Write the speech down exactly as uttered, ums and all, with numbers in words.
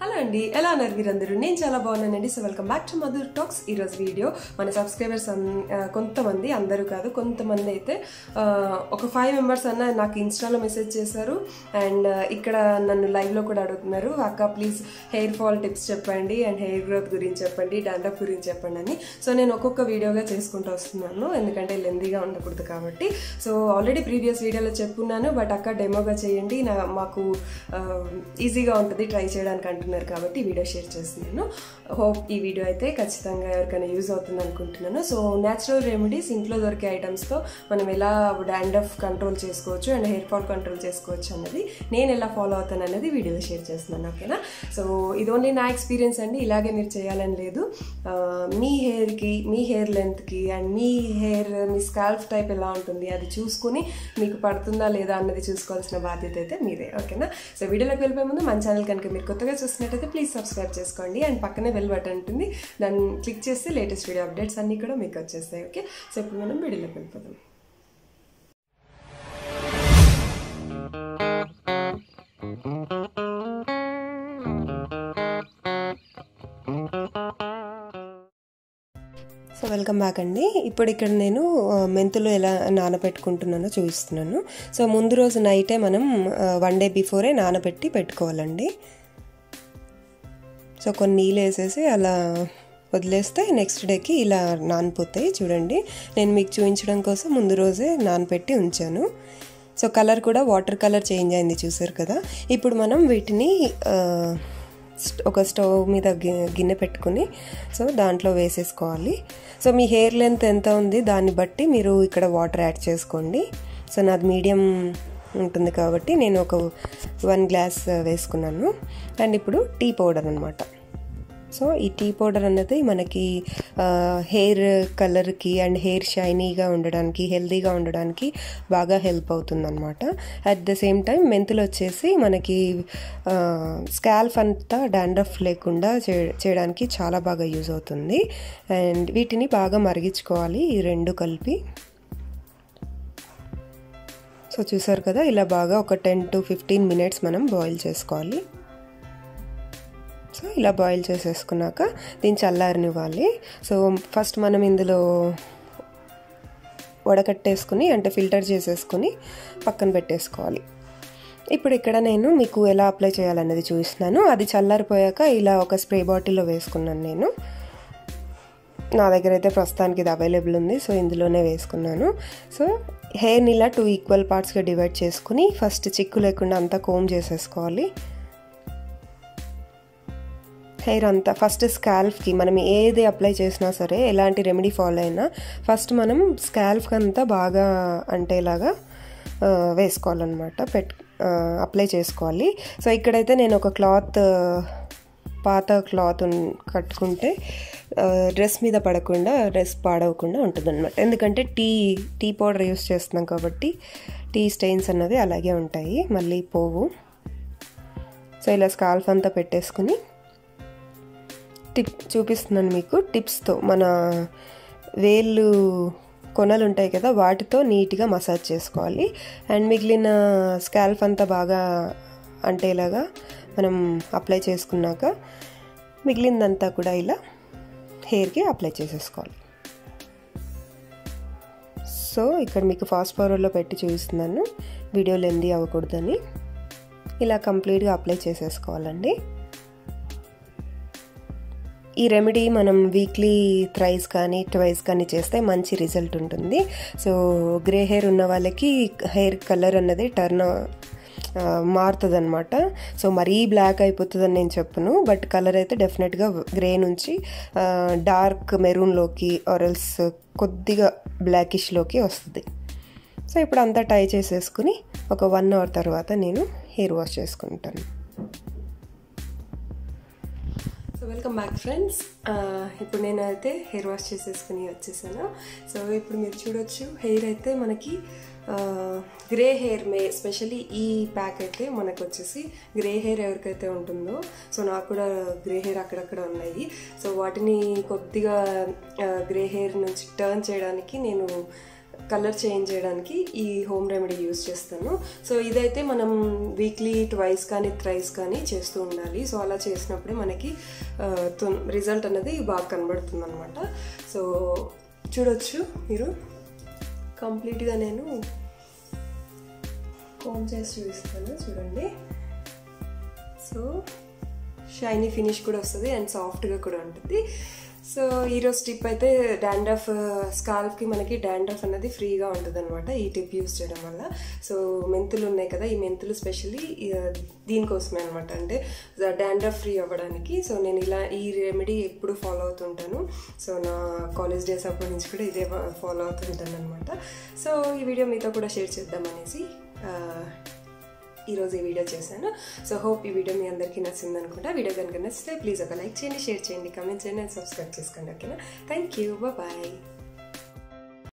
Hello and hello Narvirandaru. Nenu chala bagunnanandi. So welcome back to Madhur Talks. Ee roju video mana subscribers kontamandi andaru kaadu kontamandi aithe oka five members anna naaku insta lo message chesaru and ikkada nannu live lo kuda adugutunnaru akka please hair fall tips cheppandi and hair growth gurinchi cheppandi dandruff gurinchi cheppandi ani. So nenu okokka video ga cheskunta vastunnanu endukante lengthy ga undakudadu kabatti. So already previous video lo cheppunnanu but akka demo ga cheyandi maaku easy ga untadi try cheyadaniki antu కాబట్టి video share చేస్తున్నాను. Hope ఈ video అయితే ఖచ్చితంగా ఎవరికైనా use అవుతుంది అనుకుంటున్నాను. So natural remedies ఇంట్లో దొరికే ఐటమ్స్తో మనం ఎలా డాండ్రఫ్ కంట్రోల్ చేసుకోవచ్చు అండ్ హెయిర్ ఫాల్ కంట్రోల్ చేసుకోవచ్చు అన్నది నేను ఎలా ఫాలో అవుతాను అనేది వీడియోలో షేర్ చేస్తున్నాను. ఓకేనా? సో ఇది ఓన్లీ నా ఎక్స్పీరియన్స్ అండి, ఇలాగే మీరు చేయాలని లేదు. మీ హెయిర్కి, మీ హెయిర్ లెంత్కి అండ్ మీ హెయిర్, మీ స్కాల్ఫ్ టైప్ ఎలా ఉంటుంది అది చూసుకుని మీకు పడుతుందా లేదా అన్నది చూసుకోవాల్సిన బాధ్యత అయితే మీదే. ఓకేనా? సో వీడియోలోకి వెళ్ళిపోయే ముందు మన ఛానల్ కనుక మీరు కొత్తగా చూస్తున్నారు అయితే ప్లీజ్ సబ్స్క్రైబ్ చేసుకోండి అండ్ పక్కనే బెల్ బటన్ ఉంటుంది, దాన్ని క్లిక్ చేస్తే లేటెస్ట్ వీడియో అప్డేట్స్ అన్నీ కూడా మీకు వచ్చేస్తాయి. ఓకే, సో ఇప్పుడు మనం వీడియోలోకి వెళ్ళిపోతాం. సో వెల్కమ్ బ్యాక్ అండి. ఇప్పుడు ఇక్కడ నేను మెంతులు ఎలా నానబెట్టుకుంటున్నానో చూపిస్తున్నాను. సో ముందు రోజు నైటే మనం వన్ డే బిఫోరే నానబెట్టి పెట్టుకోవాలండి. సో కొన్ని నీళ్ళు వేసేసి అలా వదిలేస్తే నెక్స్ట్ డేకి ఇలా నానిపోతాయి. చూడండి, నేను మీకు చూపించడం కోసం ముందు రోజే నానపెట్టి ఉంచాను. సో కలర్ కూడా వాటర్ కలర్ చేంజ్ అయింది, చూసారు కదా. ఇప్పుడు మనం వీటిని ఒక స్టవ్ మీద గిన్నె పెట్టుకుని సో దాంట్లో వేసేసుకోవాలి. సో మీ హెయిర్ లెంత్ ఎంత ఉంది దాన్ని బట్టి మీరు ఇక్కడ వాటర్ యాడ్ చేసుకోండి. సో నాది మీడియం ఉంటుంది కాబట్టి నేను ఒక వన్ గ్లాస్ వేసుకున్నాను. అండ్ ఇప్పుడు టీ పౌడర్ అనమాట. సో ఈ టీ పౌడర్ అన్నది మనకి హెయిర్ కలర్కి అండ్ హెయిర్ షైనీగా ఉండడానికి, హెల్దీగా ఉండడానికి బాగా హెల్ప్ అవుతుంది అనమాట. అట్ ద సేమ్ టైం మెంతులు వచ్చేసి మనకి స్కాల్ఫ్ అంతా డాండ్రఫ్ లేకుండా చేయడానికి చాలా బాగా యూజ్ అవుతుంది. అండ్ వీటిని బాగా మరిగించుకోవాలి ఈ రెండు కలిపి. సో చూసారు కదా, ఇలా బాగా ఒక టెన్ టు ఫిఫ్టీన్ మినిట్స్ మనం బాయిల్ చేసుకోవాలి. సో ఇలా బాయిల్ చేసేసుకున్నాక దీన్ని చల్లారనివ్వాలి. సో ఫస్ట్ మనం ఇందులో వడకట్టేసుకుని అంటే ఫిల్టర్ చేసేసుకుని పక్కన పెట్టేసుకోవాలి. ఇప్పుడు ఇక్కడ నేను మీకు ఎలా అప్లై చేయాలనేది చూపిస్తున్నాను. అది చల్లారిపోయాక ఇలా ఒక స్ప్రే బాటిల్లో వేసుకున్నాను నేను. నా దగ్గర అయితే ప్రస్తుతానికి ఇది అవైలబుల్ ఉంది, సో ఇందులోనే వేసుకున్నాను. సో హెయిర్ని ఇలా టూ ఈక్వల్ పార్ట్స్గా డివైడ్ చేసుకుని ఫస్ట్ చిక్కు లేకుండా అంతా కోమ్ చేసేసుకోవాలి. హెయిర్ అంతా ఫస్ట్ స్కాల్ఫ్కి మనం ఏది అప్లై చేసినా సరే, ఎలాంటి రెమెడీ ఫాలో అయినా ఫస్ట్ మనం స్కాల్ఫ్కి అంతా బాగా అంటేలాగా వేసుకోవాలన్నమాట, పెట్ అప్లై చేసుకోవాలి. సో ఇక్కడైతే నేను ఒక క్లాత్, పాత క్లాత్ కట్టుకుంటే డ్రెస్ మీద పడకుండా, డ్రెస్ పాడవకుండా ఉంటుందన్నమాట. ఎందుకంటే టీ టీ పౌడర్ యూస్ చేస్తున్నాం కాబట్టి టీ స్టెయిన్స్ అన్నవి అలాగే ఉంటాయి, మళ్ళీ పోవు. సో ఇలా స్కాల్ఫ్ అంతా పెట్టేసుకుని టిప్ చూపిస్తున్నాను మీకు. టిప్స్తో మన వేళ్ళు కొనలు ఉంటాయి కదా, వాటితో నీట్గా మసాజ్ చేసుకోవాలి. అండ్ మిగిలిన స్కాల్ఫ్ అంతా బాగా అంటేలాగా మనం అప్లై చేసుకున్నాక మిగిలిందంతా కూడా ఇలా హెయిర్కి అప్లై చేసేసుకోవాలి. సో ఇక్కడ మీకు ఫాస్ట్ ఫార్వర్డ్లో పెట్టి చూపిస్తున్నాను, వీడియో లెంతీ అవ్వకూడదని. ఇలా కంప్లీట్గా అప్లై చేసేసుకోవాలండి. ఈ రెమెడీ మనం వీక్లీ థ్రైస్ కానీ ట్వైస్ కానీ చేస్తే మంచి రిజల్ట్ ఉంటుంది. సో గ్రే హెయిర్ ఉన్న వాళ్ళకి హెయిర్ కలర్ అన్నది టర్న్ మారుతుంది అనమాట. సో మరీ బ్లాక్ అయిపోతుందని నేను చెప్పను, బట్ కలర్ అయితే డెఫినెట్గా గ్రే నుంచి డార్క్ మెరూన్లోకి ఆరెల్స్ కొద్దిగా బ్లాకిష్లోకి వస్తుంది. సో ఇప్పుడు అంతా టై చేసేసుకుని ఒక వన్ అవర్ తర్వాత నేను హెయిర్ వాష్ చేసుకుంటాను. So welcome back friends. ఇప్పుడు నేనైతే హెయిర్ వాష్ చేసేసుకుని వచ్చేసాను. సో ఇప్పుడు మీరు చూడొచ్చు, హెయిర్ అయితే మనకి గ్రే హెయిర్ మే స్పెషల్లీ ఈ ప్యాక్ అయితే మనకు వచ్చేసి గ్రే హెయిర్ ఎవరికైతే ఉంటుందో, సో నాకు కూడా గ్రే హెయిర్ అక్కడక్కడ ఉన్నాయి. సో వాటిని కొద్దిగా గ్రే హెయిర్ నుంచి టర్న్ చేయడానికి నేను కలర్ చేంజ్ చేయడానికి ఈ హోమ్ రెమెడీ యూస్ చేస్తాను. సో ఇదైతే మనం వీక్లీ ట్వైస్ కానీ థ్రైస్ కానీ చేస్తూ ఉండాలి. సో అలా చేసినప్పుడే మనకి రిజల్ట్ అనేది బాగా కనబడుతుంది అనమాట. సో చూడొచ్చు మీరు కంప్లీట్గా నేను కామ్ చేసి చూపిస్తాను చూడండి. సో షైనీ ఫినిష్ కూడా వస్తుంది అండ్ సాఫ్ట్గా కూడా ఉంటుంది. సో ఈరోజు టిప్ అయితే డాండ్రఫ్ స్కాల్ఫ్కి మనకి డాండ్రఫ్ అనేది ఫ్రీగా ఉంటుంది అనమాట ఈ టిప్ యూస్ చేయడం వల్ల. సో మెంతులు ఉన్నాయి కదా, ఈ మెంతులు స్పెషల్లీ దీనికోసమే అనమాట, అంటే డాండ్రఫ్ ఫ్రీ అవ్వడానికి. సో నేను ఇలా ఈ రెమెడీ ఎప్పుడు ఫాలో అవుతుంటాను. సో నా కాలేజ్ డేస్ అప్పటి నుంచి కూడా ఇదే ఫాలో అవుతుంటాను అనమాట. సో ఈ వీడియో మీతో కూడా షేర్ చేద్దాం అనేసి ఈరోజు ఈ వీడియో చేశాను. సో హోప్ ఈ వీడియో మీ అందరికీ నచ్చింది అనుకుంటా. వీడియో కనుక నచ్చితే ప్లీజ్ ఒక లైక్ చేయండి, షేర్ చేయండి, కమెంట్ చేయండి అండ్ సబ్స్క్రైబ్ చేసుకోండి. ఓకేనా? Thank you. బాయ్.